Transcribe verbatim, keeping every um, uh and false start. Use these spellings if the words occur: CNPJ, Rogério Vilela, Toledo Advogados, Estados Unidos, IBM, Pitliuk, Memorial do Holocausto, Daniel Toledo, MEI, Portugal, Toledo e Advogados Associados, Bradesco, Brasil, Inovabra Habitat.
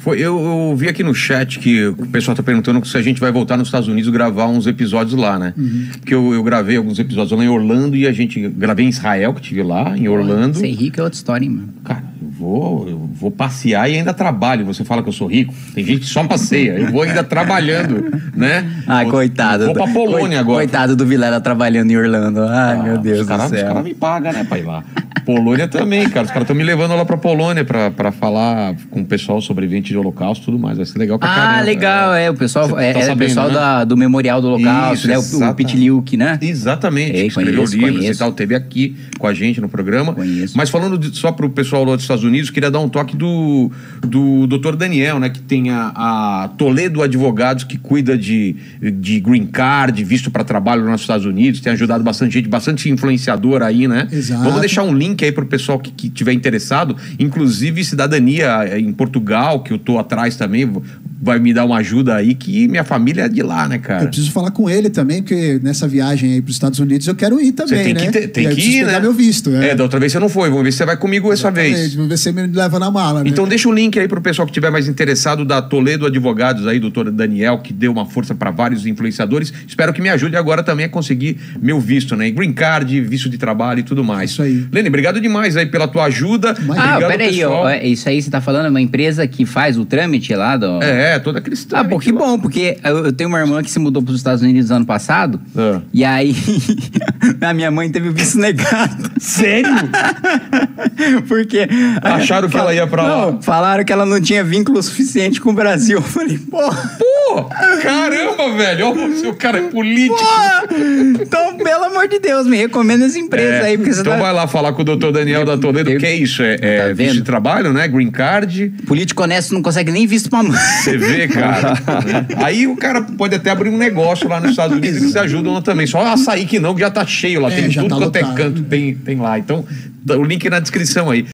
Foi, eu, eu vi aqui no chat que o pessoal está perguntando se a gente vai voltar nos Estados Unidos gravar uns episódios lá, né? Uhum. Porque eu, eu gravei alguns episódios lá em Orlando e a gente... Gravei em Israel, que estive lá, em Orlando. Ser rico é outra história, hein, mano? Cara, eu vou, eu vou passear e ainda trabalho. Você fala que eu sou rico. Tem gente que só passeia. Eu vou ainda trabalhando, né? Ai, vou, coitado. Vou pra Polônia coitado agora. Coitado do Vilela trabalhando em Orlando. Ai, ah, meu Deus cara, do céu. Os caras me pagam, né, pra ir lá. Polônia também, cara. Os caras estão me levando lá pra Polônia pra, pra falar com o pessoal sobrevivente de Holocausto e tudo mais. Vai ser legal pra ah, caramba. Ah, legal. É, o pessoal, tá é, sabendo, o pessoal né? da, do Memorial do Holocausto, isso, né? O, o Pitliuk, né? Exatamente. Ei, conheço, escreveu livros e tal. Teve aqui com a gente no programa. Conheço. Mas falando de, só pro pessoal lá dos Estados Unidos, queria dar um toque do, do doutor Daniel, né? Que tem a, a Toledo Advogados, que cuida de, de green card, de visto pra trabalho nos Estados Unidos. Tem ajudado bastante gente, bastante influenciador aí, né? Exato. Vamos deixar um link que aí pro pessoal que, que tiver interessado, inclusive cidadania em Portugal, que eu tô atrás também, vai me dar uma ajuda aí, que minha família é de lá, né, cara? Eu preciso falar com ele também, porque nessa viagem aí pros Estados Unidos eu quero ir também, tem né? Que ter, tem que ir, né? Meu visto, é. é, da outra vez você não foi, vamos ver se você vai comigo exatamente, essa vez. Vamos ver se você me leva na mala, né? Então deixa o link aí pro pessoal que tiver mais interessado da Toledo Advogados aí, doutor Daniel, que deu uma força para vários influenciadores. Espero que me ajude agora também a conseguir meu visto, né? E green card, visto de trabalho e tudo mais. Isso aí. Lene, obrigado demais aí pela tua ajuda. Ah, peraí, ó, isso aí você tá falando, é uma empresa que faz o trâmite lá do... É, toda cristã. Ah, pô, que bom, porque eu tenho uma irmã que se mudou para os Estados Unidos ano passado, é. E aí a minha mãe teve o visto negado. Sério? Porque... Acharam que ela ia pra lá. Não, falaram que ela não tinha vínculo suficiente com o Brasil. Eu falei, porra. Pô, caramba, velho. Ó, o cara é político. Pô, então, pelo amor de Deus, me recomenda essa empresa é, aí. Porque você então tá... vai lá falar com o doutor Daniel da Toledo, que é isso? É, é tá visto de trabalho, né? Green card. Político honesto não consegue nem visto pra mãe. Você vê, cara. Aí o cara pode até abrir um negócio lá nos Estados Unidos, eles ajudam lá também. Só açaí que não, que já tá cheio lá. É, tem tudo tá quanto é canto, tem, tem lá. Então, o link na descrição aí.